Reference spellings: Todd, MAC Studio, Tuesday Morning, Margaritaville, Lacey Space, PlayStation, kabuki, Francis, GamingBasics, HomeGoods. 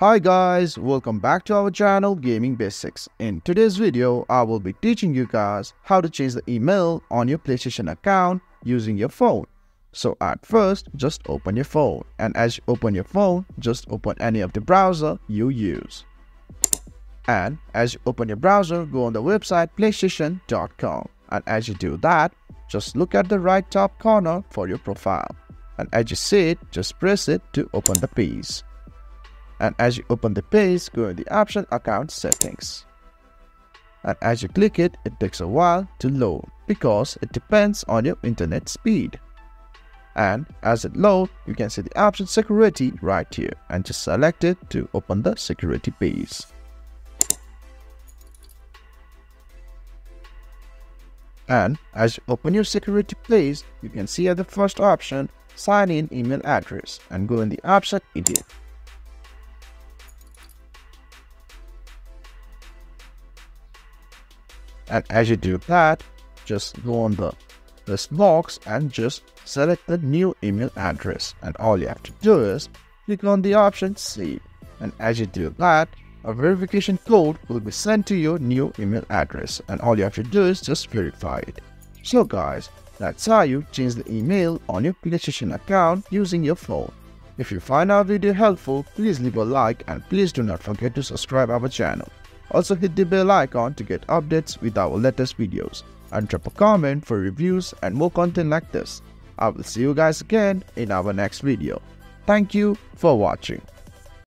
Hi guys, welcome back to our channel Gaming Basics. In today's video, I will be teaching you guys how to change the email on your PlayStation account using your phone. So at first, just open your phone, and as you open your phone, just open any of the browser you use. And as you open your browser, go on the website PlayStation.com, and as you do that, just look at the right top corner for your profile, and as you see it, just press it to open the page. And as you open the page, go in the option account settings, and as you click it, it takes a while to load because it depends on your internet speed. And as it loads, you can see the option security right here, and just select it to open the security page. And as you open your security page, you can see at the first option sign in email address, and go in the option edit. And as you do that, just go on this box and just select the new email address, and all you have to do is click on the option save, and as you do that, a verification code will be sent to your new email address, and all you have to do is just verify it. So guys, that's how you change the email on your PlayStation account using your phone. If you find our video helpful, please leave a like, and please do not forget to subscribe our channel. Also hit the bell icon to get updates with our latest videos, and drop a comment for reviews and more content like this. I will see you guys again in our next video. Thank you for watching.